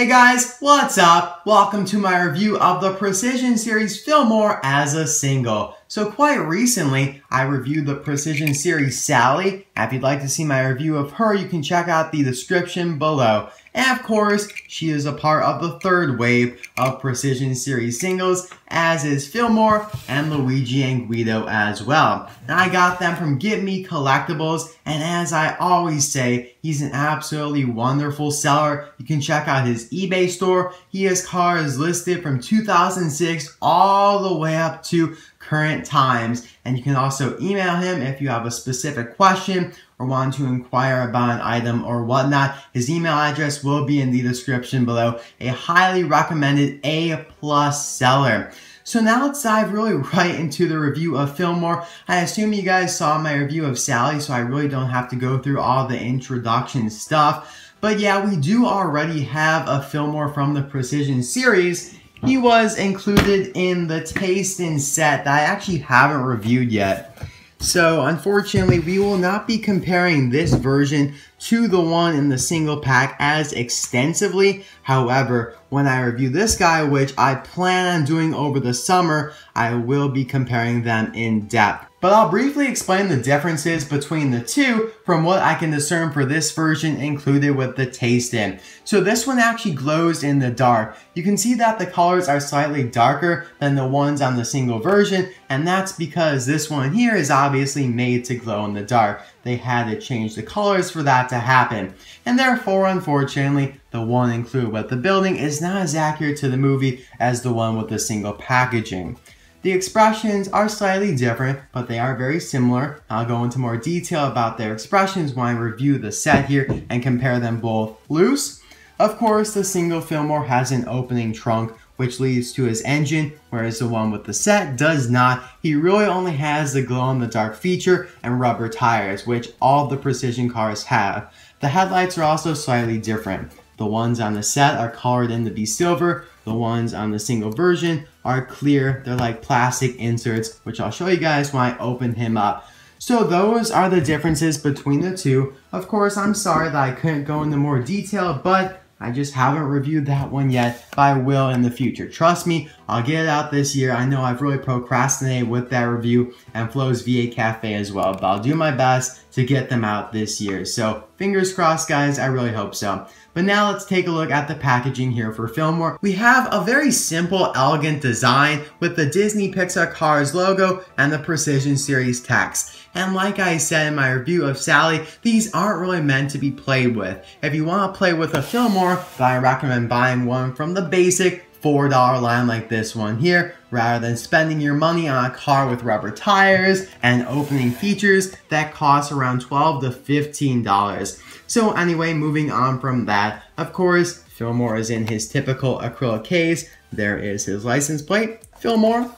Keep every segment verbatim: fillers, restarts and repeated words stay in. Hey guys, what's up? Welcome to my review of the Precision Series Fillmore as a single. So quite recently, I reviewed the Precision Series Sally. If you'd like to see my review of her, you can check out the description below. And of course, she is a part of the third wave of Precision Series singles, as is Fillmore and Luigi and Guido as well. And I got them from Get Me Collectibles, and as I always say, he's an absolutely wonderful seller. You can check out his eBay store. He has cars listed from two thousand six all the way up to current times, and you can also email him if you have a specific question or want to inquire about an item or whatnot. His email address will be in the description below. A highly recommended A plus seller. So now let's dive really right into the review of Fillmore. I assume you guys saw my review of Sally, so I really don't have to go through all the introduction stuff. But yeah, we do already have a Fillmore from the Precision Series. He was included in the Taste-In set that I actually haven't reviewed yet. So unfortunately, we will not be comparing this version to the one in the single pack as extensively. However, when I review this guy, which I plan on doing over the summer, I will be comparing them in depth. But I'll briefly explain the differences between the two from what I can discern for this version included with the Taste-In. So this one actually glows in the dark. You can see that the colors are slightly darker than the ones on the single version, and that's because this one here is obviously made to glow in the dark. They had to change the colors for that to happen. And therefore, unfortunately, the one included with the building is not as accurate to the movie as the one with the single packaging. The expressions are slightly different, but they are very similar. I'll go into more detail about their expressions when I review the set here and compare them both loose. Of course, the single Fillmore has an opening trunk, which leads to his engine, whereas the one with the set does not. He really only has the glow-in-the-dark feature and rubber tires, which all the Precision cars have. The headlights are also slightly different. The ones on the set are colored in to be silver. The ones on the single version are clear. They're like plastic inserts, which I'll show you guys when I open him up. So those are the differences between the two. Of course, I'm sorry that I couldn't go into more detail, but I just haven't reviewed that one yet, but I will in the future. Trust me, I'll get it out this year. I know I've really procrastinated with that review and Flo's V A Cafe as well, but I'll do my best to get them out this year. So fingers crossed, guys, I really hope so. But now let's take a look at the packaging here for Fillmore. We have a very simple, elegant design with the Disney Pixar Cars logo and the Precision Series text. And like I said in my review of Sally, these aren't really meant to be played with. If you want to play with a Fillmore, then I recommend buying one from the basic four dollar line like this one here, rather than spending your money on a car with rubber tires and opening features that cost around twelve to fifteen dollars. So anyway, moving on from that, of course, Fillmore is in his typical acrylic case. There is his license plate, Fillmore.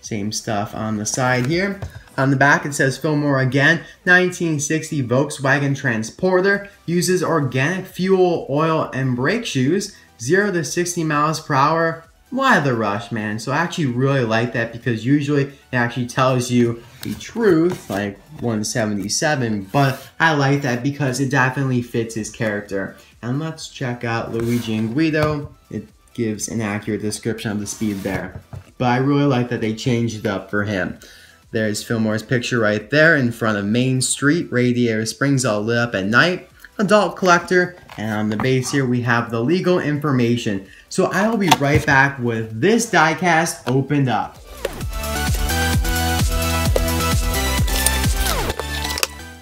Same stuff on the side here. On the back, it says Fillmore again, nineteen sixty Volkswagen Transporter, uses organic fuel, oil, and brake shoes, zero to sixty miles per hour. Why the rush, man? So I actually really like that because usually it actually tells you the truth, like one seventy-seven, but I like that because it definitely fits his character. And let's check out Luigi and Guido. It gives an accurate description of the speed there, but I really like that they changed it up for him. There's Fillmore's picture right there in front of Main Street, Radiator Springs, all lit up at night. Adult collector, and on the base here we have the legal information. So I will be right back with this diecast opened up.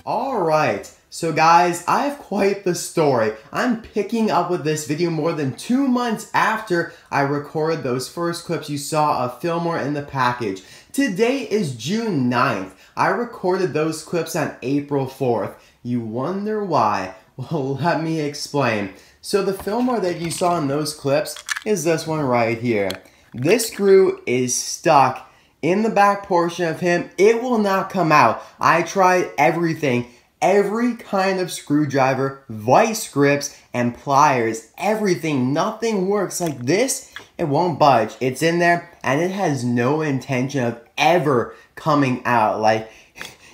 Alright, so guys, I have quite the story. I'm picking up with this video more than two months after I recorded those first clips you saw of Fillmore in the package. Today is June ninth. I recorded those clips on April fourth. You wonder why? Well, let me explain. So the Fillmore that you saw in those clips is this one right here. This screw is stuck in the back portion of him. It will not come out. I tried everything. Every kind of screwdriver, vice grips, and pliers. Everything. Nothing works. Like this, it won't budge. It's in there, and it has no intention of ever coming out. Like,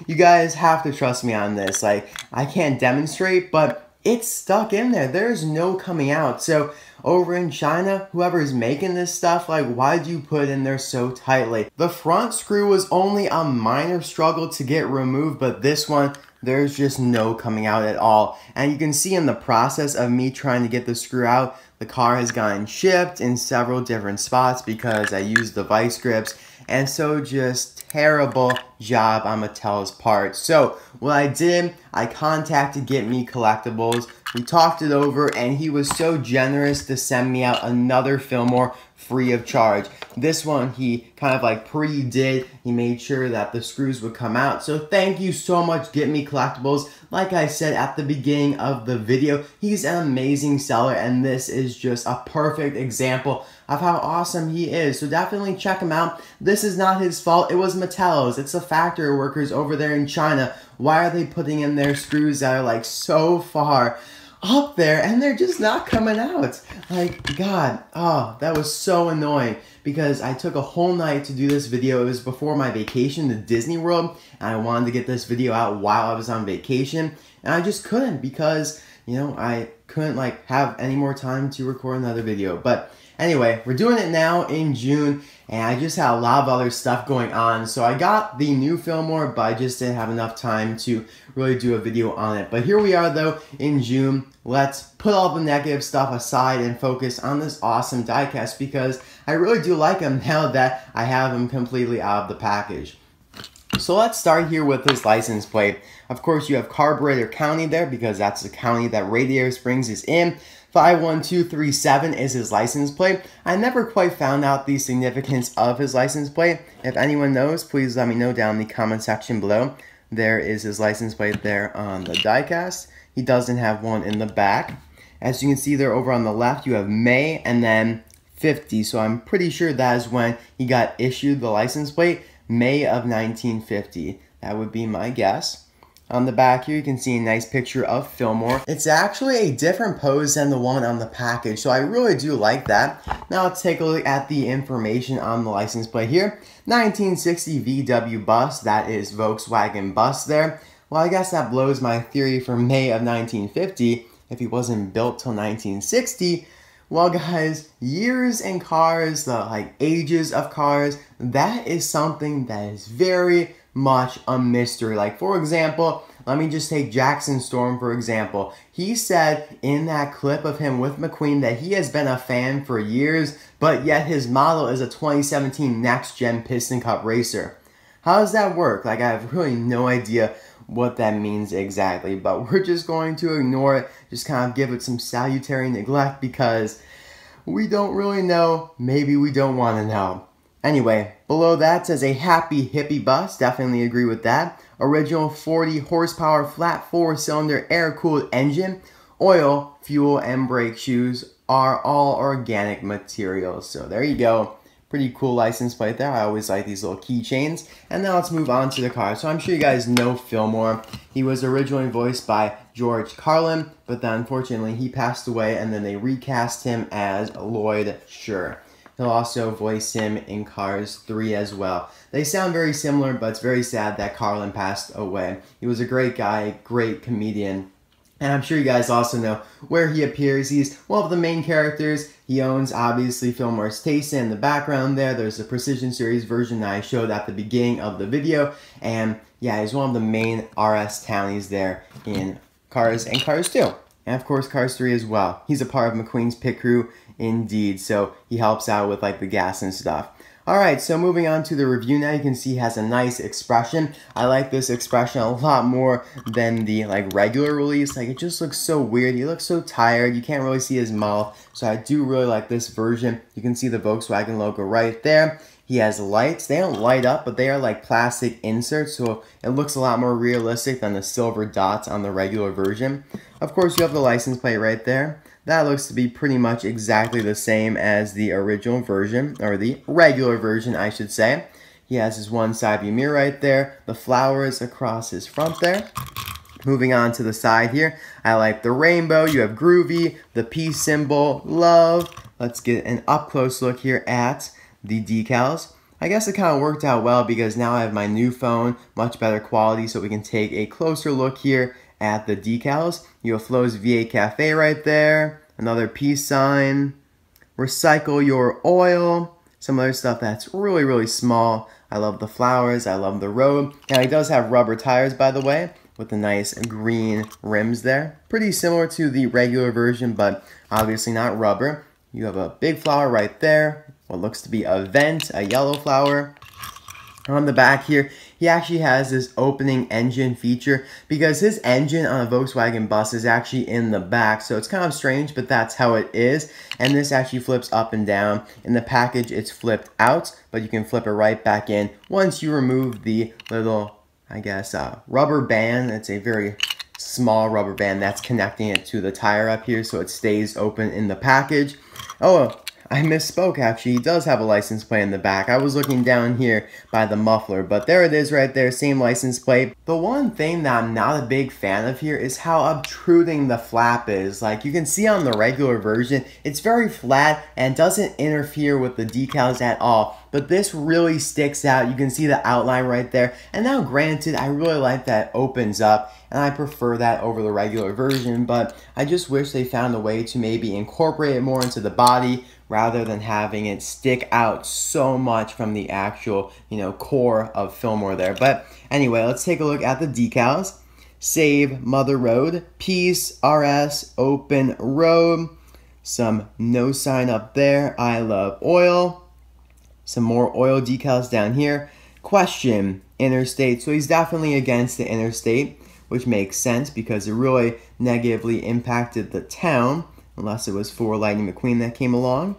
you guys have to trust me on this. Like, I can't demonstrate, but it's stuck in there. There's no coming out. So over in China, whoever's making this stuff, like, why'd you put in there so tightly? The front screw was only a minor struggle to get removed, but this one, there's just no coming out at all. And you can see in the process of me trying to get the screw out, the car has gotten chipped in several different spots because I used the vice grips. And so just terrible job on Mattel's part. So what I did, I contacted Get Me Collectibles. We talked it over and he was so generous to send me out another Fillmore free of charge. This one he kind of like pre-did. He made sure that the screws would come out. So thank you so much, Get Me Collectibles. Like I said at the beginning of the video, he's an amazing seller and this is just a perfect example of how awesome he is. So definitely check him out. This is not his fault. It was Mattel's. It's the factory workers over there in China. Why are they putting in their screws that are like so far up there and they're just not coming out? Like, God, oh, that was so annoying because I took a whole night to do this video. It was before my vacation to Disney World and I wanted to get this video out while I was on vacation and I just couldn't because, you know, I couldn't like have any more time to record another video. But anyway, we're doing it now in June and I just had a lot of other stuff going on. So I got the new Fillmore, but I just didn't have enough time to really do a video on it. But here we are though in June. Let's put all the negative stuff aside and focus on this awesome diecast because I really do like him now that I have him completely out of the package. So let's start here with his license plate. Of course you have Carburetor County there because that's the county that Radiator Springs is in. five one two three seven is his license plate. I never quite found out the significance of his license plate. If anyone knows, please let me know down in the comment section below. There is his license plate there on the diecast. He doesn't have one in the back. As you can see there over on the left, you have May and then fifty. So I'm pretty sure that is when he got issued the license plate, May of nineteen fifty. That would be my guess. On the back here, you can see a nice picture of Fillmore. It's actually a different pose than the one on the package, so I really do like that. Now let's take a look at the information on the license plate here. nineteen sixty V W bus, that is Volkswagen bus there. Well, I guess that blows my theory for May of nineteen fifty, if he wasn't built till nineteen sixty. Well guys, years and cars, the like ages of cars, that is something that is very much a mystery. Like for example, let me just take Jackson Storm for example. He said in that clip of him with McQueen that he has been a fan for years, but yet his model is a twenty seventeen Next Gen Piston Cup racer. How does that work? Like I have really no idea what that means exactly, but we're just going to ignore it, just kind of give it some salutary neglect because we don't really know, maybe we don't want to know. Anyway, below that says a happy hippie bus, definitely agree with that. Original forty horsepower flat four cylinder air cooled engine, oil, fuel, and brake shoes are all organic materials. So there you go. Pretty cool license plate there. I always like these little keychains. And now let's move on to the car. So I'm sure you guys know Fillmore. He was originally voiced by George Carlin, but then unfortunately he passed away and then they recast him as Lloyd Sherer. He'll also voice him in Cars three as well. They sound very similar, but it's very sad that Carlin passed away. He was a great guy, great comedian. And I'm sure you guys also know where he appears. He's one of the main characters. He owns, obviously, Fillmore's Taste-In in the background there. There's the Precision Series version that I showed at the beginning of the video. And yeah, he's one of the main R S townies there in Cars and Cars two. And of course, Cars three as well. He's a part of McQueen's pit crew indeed, so he helps out with like the gas and stuff. Alright, so moving on to the review now, you can see he has a nice expression. I like this expression a lot more than the like regular release. Like it just looks so weird. He looks so tired. You can't really see his mouth. So I do really like this version. You can see the Volkswagen logo right there. He has lights. They don't light up, but they are like plastic inserts, so it looks a lot more realistic than the silver dots on the regular version. Of course, you have the license plate right there. That looks to be pretty much exactly the same as the original version, or the regular version, I should say. He has his one side view mirror right there, the flowers across his front there. Moving on to the side here, I like the rainbow. You have groovy, the peace symbol, love. Let's get an up-close look here at the decals. I guess it kind of worked out well because now I have my new phone, much better quality, so we can take a closer look here at the decals. You have Flo's V A Cafe right there, another peace sign, recycle your oil, some other stuff that's really, really small. I love the flowers, I love the road. Now he does have rubber tires, by the way, with the nice green rims there. Pretty similar to the regular version, but obviously not rubber. You have a big flower right there, what looks to be a vent, a yellow flower. On the back here, he actually has this opening engine feature because his engine on a Volkswagen bus is actually in the back. So it's kind of strange, but that's how it is. And this actually flips up and down. In the package, it's flipped out, but you can flip it right back in once you remove the little, I guess, uh, rubber band. It's a very small rubber band that's connecting it to the tire up here, so it stays open in the package. Oh, I misspoke actually, he does have a license plate in the back. I was looking down here by the muffler, but there it is right there, same license plate. The one thing that I'm not a big fan of here is how obtruding the flap is. Like you can see on the regular version, it's very flat and doesn't interfere with the decals at all. But this really sticks out. You can see the outline right there. And now granted, I really like that it opens up and I prefer that over the regular version, but I just wish they found a way to maybe incorporate it more into the body rather than having it stick out so much from the actual, you know, core of Fillmore there. But anyway, let's take a look at the decals. Save Mother Road, Peace, R S, Open Road, some no sign up there, I love oil. Some more oil decals down here. Question, interstate. So he's definitely against the interstate, which makes sense because it really negatively impacted the town, unless it was for Lightning McQueen that came along.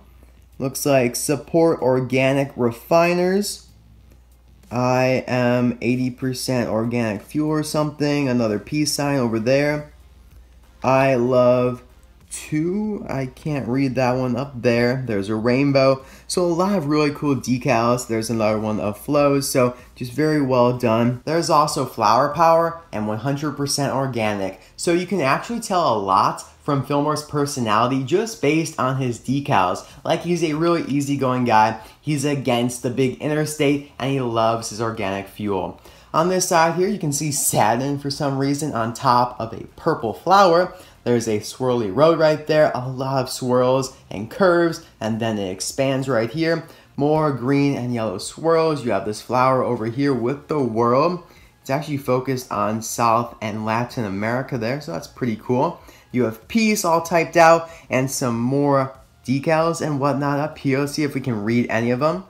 Looks like support organic refiners. I am eighty percent organic fuel or something. Another peace sign over there. I love two, I can't read that one up there. There's a rainbow. So a lot of really cool decals. There's another one of Flo's, so just very well done. There's also Flower Power and one hundred percent organic. So you can actually tell a lot from Fillmore's personality just based on his decals. Like he's a really easygoing guy. He's against the big interstate and he loves his organic fuel. On this side here, you can see Saturn for some reason on top of a purple flower. There's a swirly road right there, a lot of swirls and curves, and then it expands right here. More green and yellow swirls. You have this flower over here with the world. It's actually focused on South and Latin America there, so that's pretty cool. You have peace all typed out and some more decals and whatnot up here. Let's see if we can read any of them.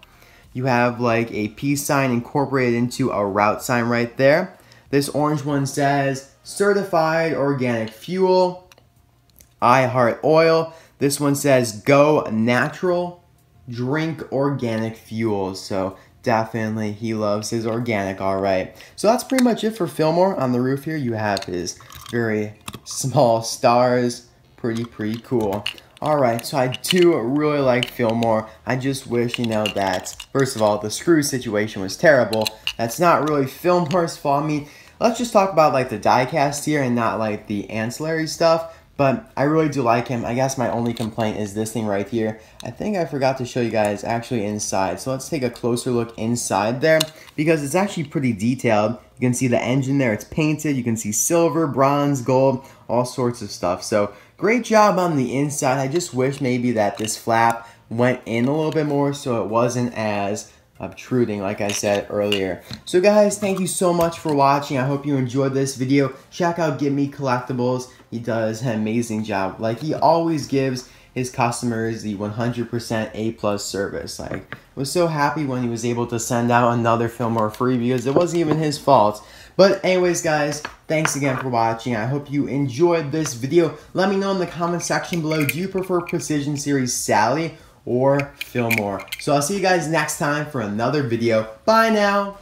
You have like a peace sign incorporated into a route sign right there. This orange one says certified organic fuel. I Heart Oil. This one says go natural, drink organic fuel. So definitely he loves his organic, all right. So that's pretty much it for Fillmore. On the roof here you have his very small stars. Pretty, pretty cool. All right, so I do really like Fillmore. I just wish, you know, that, first of all, the screw situation was terrible. That's not really Fillmore's fault. I mean, let's just talk about like the die cast here and not like the ancillary stuff. But I really do like him. I guess my only complaint is this thing right here. I think I forgot to show you guys actually inside. So let's take a closer look inside there because it's actually pretty detailed. You can see the engine there. It's painted. You can see silver, bronze, gold, all sorts of stuff. So great job on the inside. I just wish maybe that this flap went in a little bit more so it wasn't as obtruding like I said earlier. So guys, thank you so much for watching. I hope you enjoyed this video. Check out Get Me Collectibles. He does an amazing job. Like he always gives his customers the one hundred percent A plus service. Like I was so happy when he was able to send out another Fillmore free because it wasn't even his fault. But anyways guys, thanks again for watching. I hope you enjoyed this video. Let me know in the comment section below, do you prefer Precision Series Sally or Fillmore? So I'll see you guys next time for another video. Bye now.